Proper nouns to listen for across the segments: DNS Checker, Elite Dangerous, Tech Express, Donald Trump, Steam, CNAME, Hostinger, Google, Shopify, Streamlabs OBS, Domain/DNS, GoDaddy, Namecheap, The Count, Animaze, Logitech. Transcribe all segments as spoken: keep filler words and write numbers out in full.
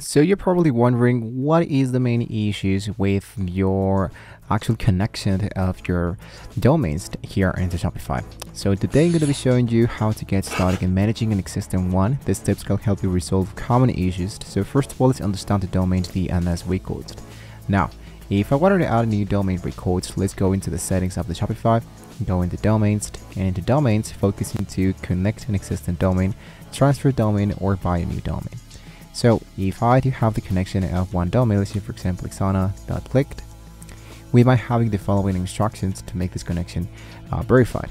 So you're probably wondering what is the main issues with your actual connection of your domains here into Shopify. So today I'm going to be showing you how to get started in managing an existing one. These tips can help you resolve common issues. So first of all, let's understand the domain's D N S records. Now, if I wanted to add new domain records, let's go into the settings of the Shopify, go into domains, and into domains, focus into connect an existing domain, transfer domain, or buy a new domain. So if I do have the connection of one domain, let's say for example xana dot clicked, we might have the following instructions to make this connection uh, verified.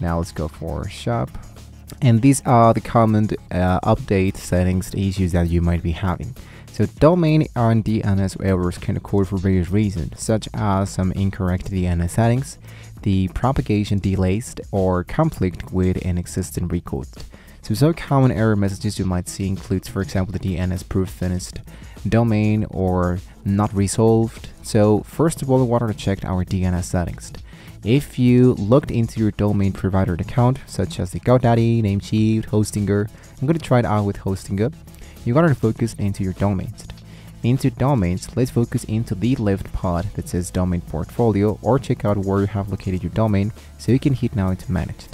Now let's go for shop, and these are the common uh, update settings issues that you might be having. So domain and D N S errors can occur for various reasons, such as some incorrect D N S settings, the propagation delays, or conflict with an existing record. So some common error messages you might see includes, for example, the D N S proof finished domain or not resolved. So first of all, we want to check our D N S settings. If you looked into your domain provider account, such as the GoDaddy, Namecheap, Hostinger, I'm going to try it out with Hostinger. You want to focus into your domains. Into domains, let's focus into the left pod that says domain portfolio, or check out where you have located your domain, so you can hit now into manage.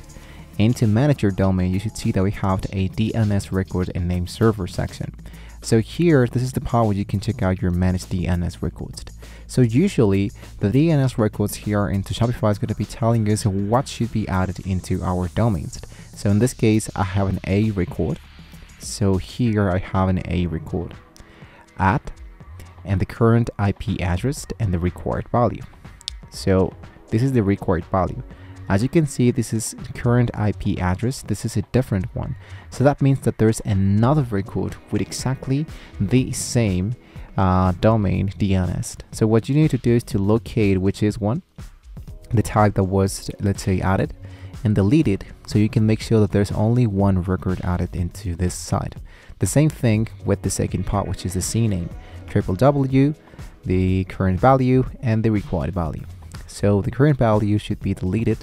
And to manage your domain, you should see that we have a D N S record and name server section. So here, this is the part where you can check out your managed D N S records. So usually, the D N S records here into Shopify is going to be telling us what should be added into our domains. So in this case, I have an A record. So here I have an A record, at, and the current I P address and the required value. So this is the required value. As you can see, this is current I P address, this is a different one. So that means that there's another record with exactly the same uh, domain D N S. So what you need to do is to locate which is one, the tag that was, let's say, added, and delete it, so you can make sure that there's only one record added into this site. The same thing with the second part, which is the C name, triple W, the current value, and the required value. So the current value should be deleted,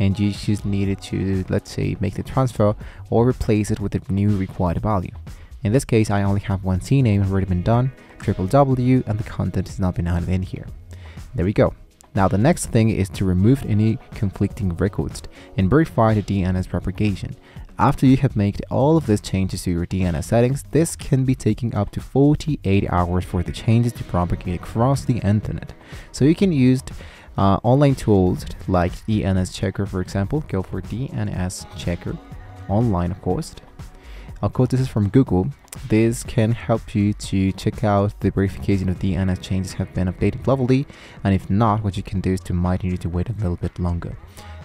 and you just needed to, let's say, make the transfer or replace it with a new required value. In this case, I only have one C name already been done, triple W, and the content has not been added in here. There we go. Now the next thing is to remove any conflicting records and verify the D N S propagation. After you have made all of these changes to your D N S settings, this can be taking up to forty-eight hours for the changes to propagate across the internet. So you can use Uh, online tools like D N S Checker, for example. Go for D N S Checker online, of course. Of course, this is from Google. This can help you to check out the verification of D N S changes have been updated locally, and if not, what you can do is to might need to wait a little bit longer.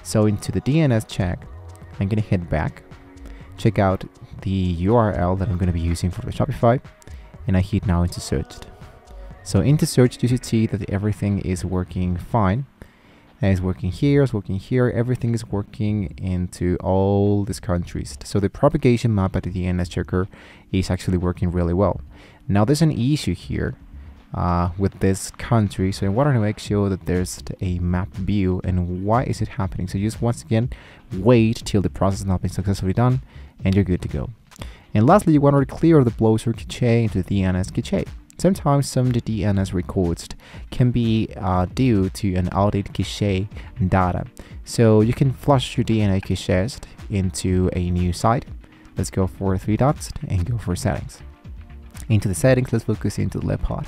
So into the D N S check, I'm gonna head back, check out the U R L that I'm gonna be using for the Shopify, and I hit now into search. So into search, you should see that everything is working fine. It's working here, it's working here, everything is working into all these countries. So the propagation map at the D N S checker is actually working really well. Now there's an issue here uh, with this country. So I want to make sure that there's a map view, and why is it happening? So just once again, wait till the process has not been successfully done, and you're good to go. And lastly, you want to clear the browser cache into the D N S cache. Sometimes some of the D N S records can be uh, due to an outdated cache data. So you can flush your D N S caches into a new site. Let's go for three dots and go for settings. Into the settings, let's focus into the left part.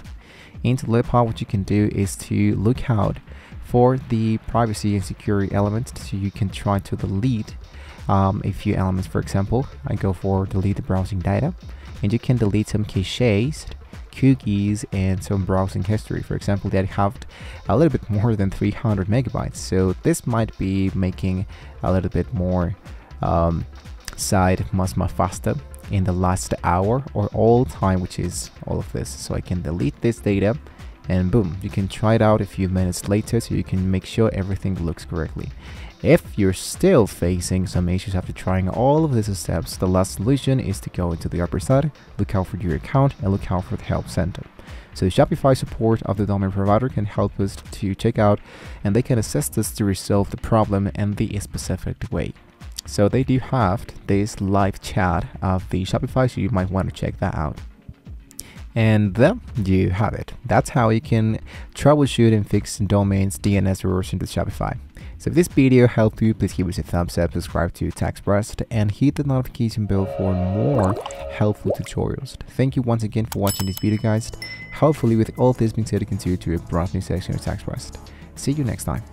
Into the left part, what you can do is to look out for the privacy and security elements, so you can try to delete um, a few elements. For example, I go for delete the browsing data, and you can delete some caches, cookies, and some browsing history. For example, that have a little bit more than three hundred megabytes, so this might be making a little bit more um, side much more faster in the last hour or all time, which is all of this. So I can delete this data, and boom, you can try it out a few minutes later, so you can make sure everything looks correctly. If you're still facing some issues after trying all of these steps, the last solution is to go into the upper side, look out for your account, and look out for the help center. So the Shopify support of the domain provider can help us to check out, and they can assist us to resolve the problem in the specific way. So they do have this live chat of the Shopify, so you might want to check that out. and there you have it. That's how you can troubleshoot and fix domains D N S errors into Shopify. So if this video helped you, please give us a thumbs up, subscribe to Tech Express, and hit the notification bell for more helpful tutorials. Thank you once again for watching this video, guys. Hopefully with all this being said, you can see you to a brand new section of Tech Express. See you next time.